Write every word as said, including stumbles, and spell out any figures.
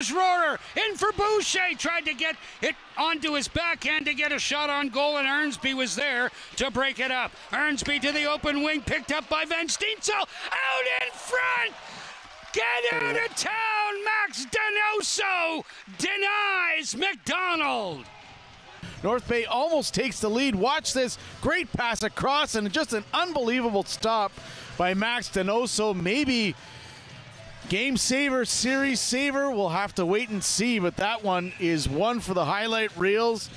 Schroeder in for Boucher, tried to get it onto his backhand to get a shot on goal, and Ernsby was there to break it up. Ernsby to the open wing, picked up by Van Steensel, out in front! Get out of town! Max Donoso denies McDonald! North Bay almost takes the lead. Watch this great pass across and just an unbelievable stop by Max Donoso. Maybe game saver, series saver, we'll have to wait and see, but that one is one for the highlight reels.